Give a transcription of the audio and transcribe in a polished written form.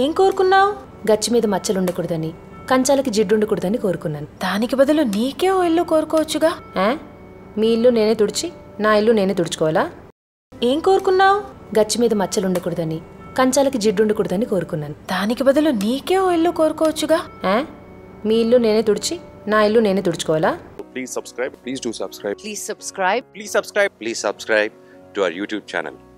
ఏం కోరుకున్నావు? గచ్చి మీద మచ్చలు ఉండకూడదని, కంచాలకి జిడ్డు ఉండకూడదని కోరుకున్నాను. దానికి బదులు నీకే ఓ ఇల్లు కోరుకోవచ్చుగా. మీ ఇల్లు నేనే తుడిచి నా ఇల్లు నేనే తుడుచుకోవాలా? ఏం కోరుకున్నావు? గచ్చి మీద మచ్చలు ఉండకూడదని, కంచాలకి జిడ్డు ఉండకూడదని కోరుకున్నాను. దానికి బదులు నీకే ఓ ఇల్లు కోరుకోవచ్చుగా. మీ ఇల్లు నేనే తుడిచి నా ఇల్లు నేనే తుడుచుకోవాలా? Please subscribe. Please do subscribe. Please subscribe. Please subscribe. Please subscribe to our YouTube channel.